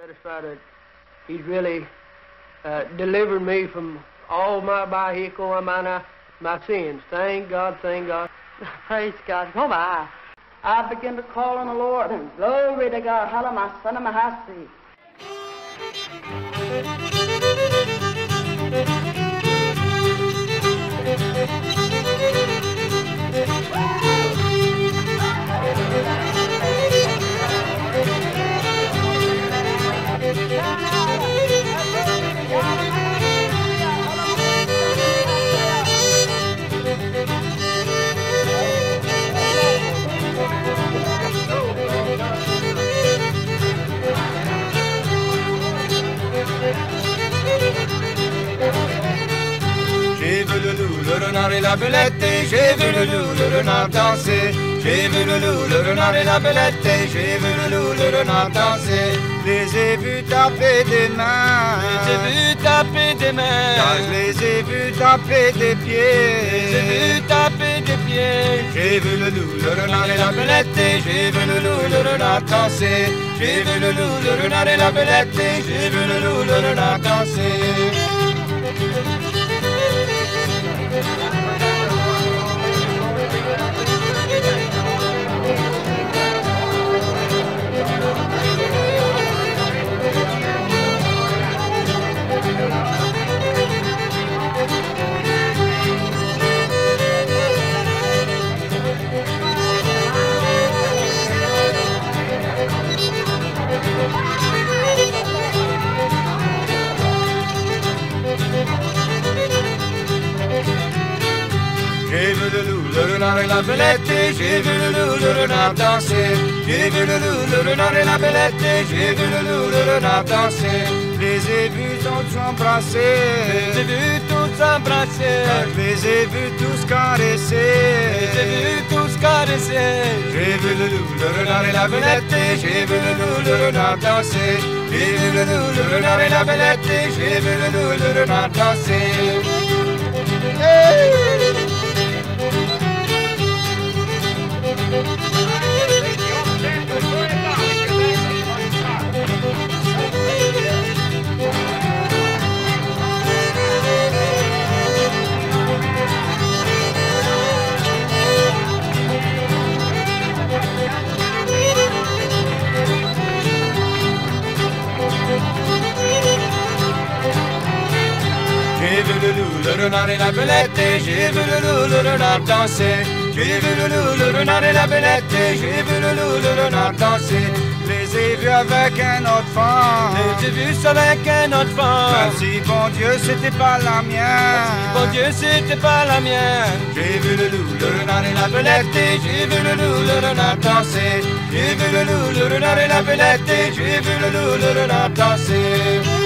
Satisfied that he's really delivered me from all my bahico amana, my sins. Thank God, thank God. Praise God. Oh, my. I begin to call on the Lord, and glory to God. Hallelujah, my son of my high seat. J'ai vu le loup, le renard et la belette, et j'ai vu le loup, le renard danser. J'ai vu le loup, le renard et la belette, et j'ai vu le loup, le renard danser. Les ai vus taper des mains, les ai vus taper des mains, je les ai vus taper des pieds, les ai vus taper des pieds. J'ai vu le loup, le renard et la belette, et j'ai vu le loup, le renard danser. J'ai vu le loup, le renard et la belette, et j'ai vu le loup, le renard danser. J'ai vu le loup, le renard et la belette, j'ai vu le loup, le renard danser. J'ai vu le loup, le renard et la belette, j'ai vu le loup, le renard danser. Les ai vus tous s'embrasser, les ai vus tous s'embrasser, les ai vus tous caresser, les ai vus tous caresser. J'ai vu le loup, le renard et la belette, j'ai vu le loup, le renard danser. J'ai vu le loup, le renard et la belette, j'ai vu le loup, le renard danser. J'ai vu le loup, le renard et la belette, j'ai vu le loup, le renard danser. J'ai vu le loup, le renard et la belette, j'ai vu le loup, le renard danser. Les ai vus avec un enfant, les ai vus avec un enfant. Merci bon Dieu, c'était pas la mienne, merci bon Dieu, c'était pas la mienne. J'ai vu le loup, le renard et la belette, j'ai vu le loup, le renard danser. J'ai vu le loup, le renard et la belette, j'ai vu le loup, le renard danser.